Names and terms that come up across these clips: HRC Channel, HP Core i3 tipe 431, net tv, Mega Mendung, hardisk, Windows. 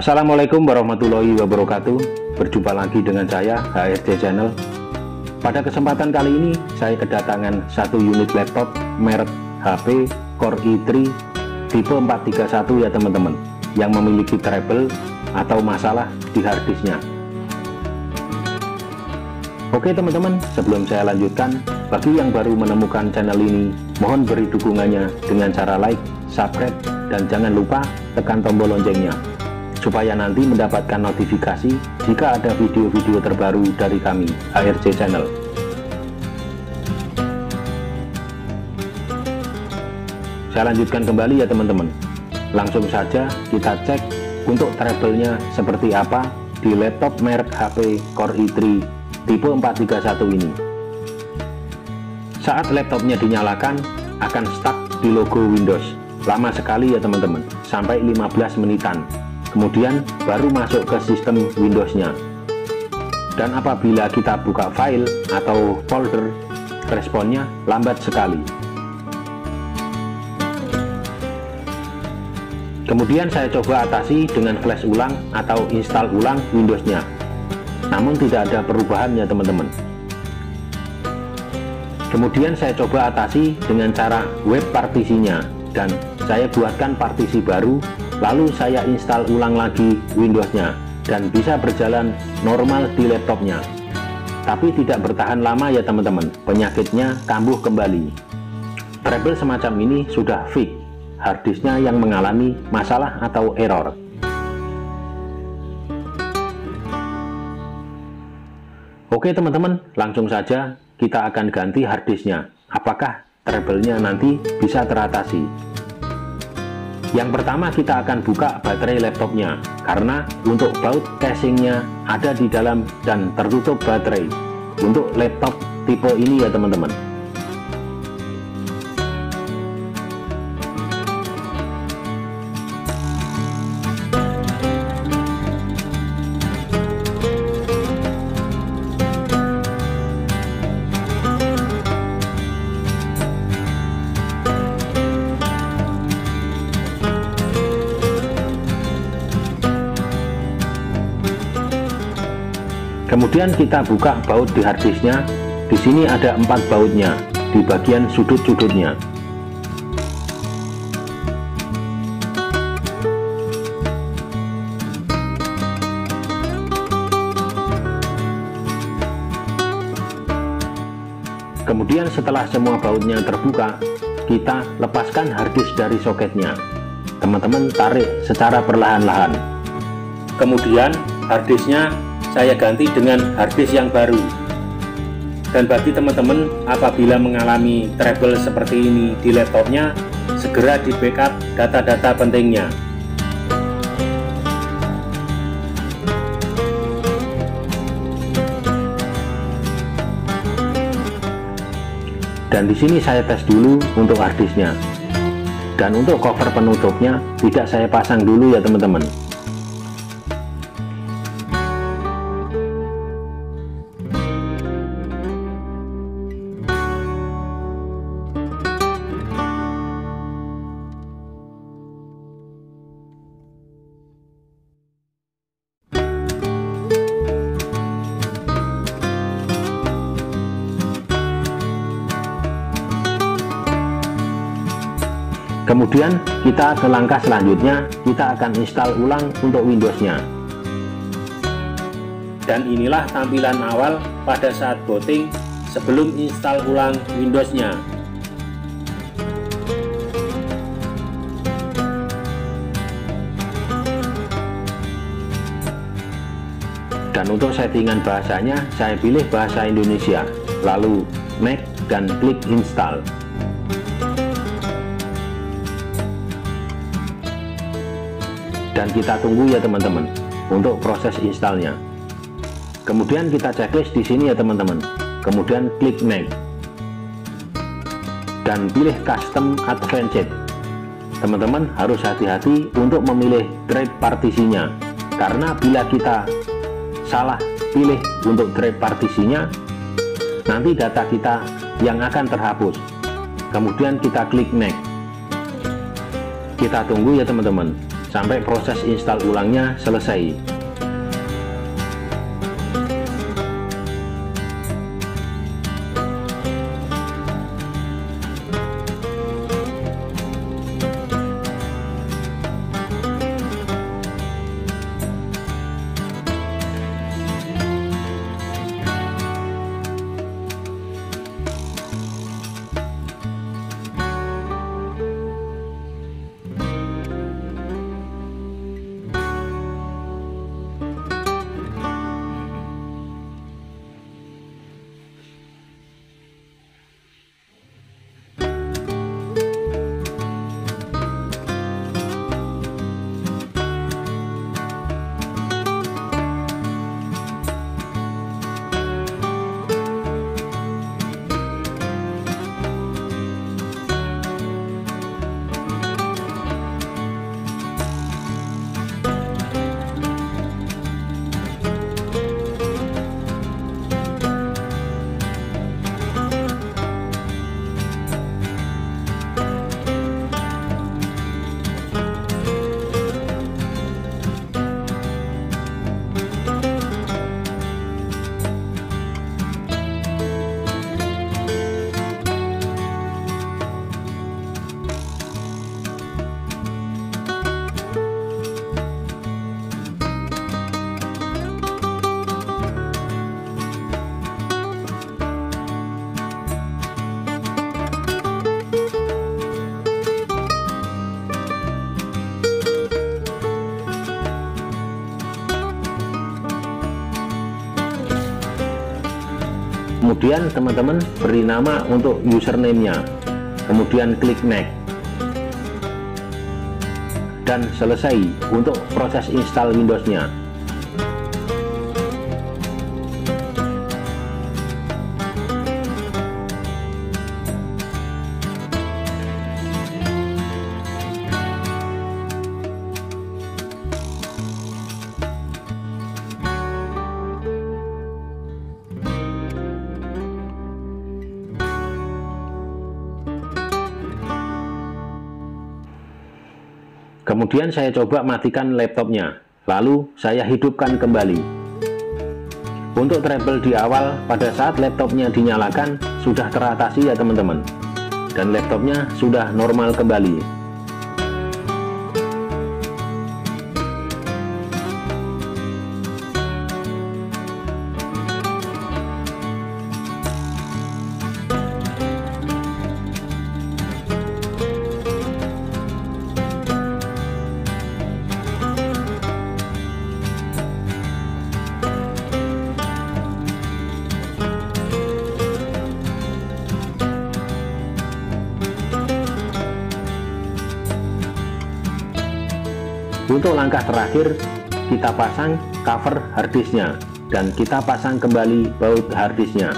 Assalamualaikum warahmatullahi wabarakatuh. Berjumpa lagi dengan saya HRC Channel. Pada kesempatan kali ini saya kedatangan satu unit laptop merek HP Core i3 tipe 431 ya teman-teman, yang memiliki trouble atau masalah di harddisknya. Oke teman-teman, sebelum saya lanjutkan, bagi yang baru menemukan channel ini, mohon beri dukungannya dengan cara like, subscribe, dan jangan lupa tekan tombol loncengnya, supaya nanti mendapatkan notifikasi jika ada video-video terbaru dari kami, HRC Channel. Saya lanjutkan kembali ya teman-teman. Langsung saja kita cek untuk trouble-nya seperti apa di laptop merek HP Core i3 tipe 431 ini. Saat laptopnya dinyalakan, akan stuck di logo Windows. Lama sekali ya teman-teman, sampai 15 menitan. Kemudian baru masuk ke sistem Windows-nya. Dan apabila kita buka file atau folder, responnya lambat sekali. Kemudian saya coba atasi dengan flash ulang atau install ulang Windows-nya. Namun tidak ada perubahannya teman-teman. Kemudian saya coba atasi dengan cara web partisinya, dan saya buatkan partisi baru. Lalu saya install ulang lagi Windows-nya dan bisa berjalan normal di laptopnya. Tapi tidak bertahan lama ya teman-teman, penyakitnya kambuh kembali. Trouble semacam ini sudah fix, harddisknya yang mengalami masalah atau error. Oke teman-teman, langsung saja kita akan ganti harddisknya. Apakah trouble-nya nanti bisa teratasi? Yang pertama kita akan buka baterai laptopnya, karena untuk baut casingnya ada di dalam dan tertutup baterai untuk laptop tipe ini ya teman-teman. Kemudian kita buka baut di harddisknya. Di sini ada 4 bautnya di bagian sudut-sudutnya. Kemudian setelah semua bautnya terbuka, kita lepaskan harddisk dari soketnya. Teman-teman tarik secara perlahan-lahan. Kemudian harddisknya saya ganti dengan harddisk yang baru. Dan bagi teman-teman apabila mengalami trouble seperti ini di laptopnya, segera di backup data-data pentingnya. Dan di sini saya tes dulu untuk harddisknya. Dan untuk cover penutupnya tidak saya pasang dulu ya teman-teman. Kemudian kita ke langkah selanjutnya, kita akan install ulang untuk Windows-nya. Dan inilah tampilan awal pada saat booting sebelum install ulang Windows-nya. Dan untuk settingan bahasanya, saya pilih bahasa Indonesia, lalu next dan klik install. Dan kita tunggu ya teman-teman untuk proses installnya. Kemudian kita checklist di sini ya teman-teman. Kemudian klik next dan pilih custom advanced. Teman-teman harus hati-hati untuk memilih drive partisinya, karena bila kita salah pilih untuk drive partisinya, nanti data kita yang akan terhapus. Kemudian kita klik next. Kita tunggu ya teman-teman. sampai proses install ulangnya selesai. Kemudian teman-teman beri nama untuk username-nya, kemudian klik next dan selesai untuk proses install Windows-nya. Kemudian saya coba matikan laptopnya, lalu saya hidupkan kembali. Untuk trouble di awal, pada saat laptopnya dinyalakan, sudah teratasi ya teman-teman. Dan laptopnya sudah normal kembali. Untuk langkah terakhir, kita pasang cover harddisknya dan kita pasang kembali baut harddisknya.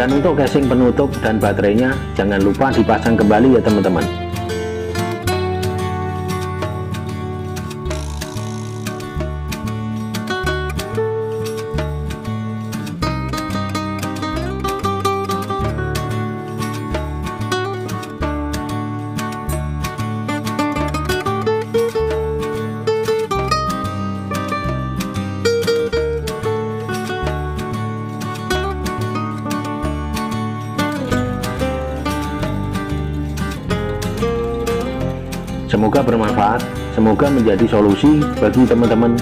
Dan untuk casing penutup dan baterainya jangan lupa dipasang kembali ya teman-teman. Semoga bermanfaat, semoga menjadi solusi bagi teman-teman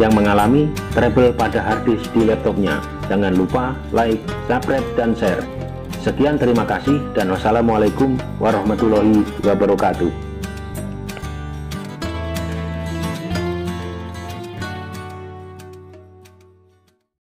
yang mengalami trouble pada harddisk di laptopnya. Jangan lupa like, subscribe, dan share. Sekian, terima kasih, dan wassalamualaikum warahmatullahi wabarakatuh.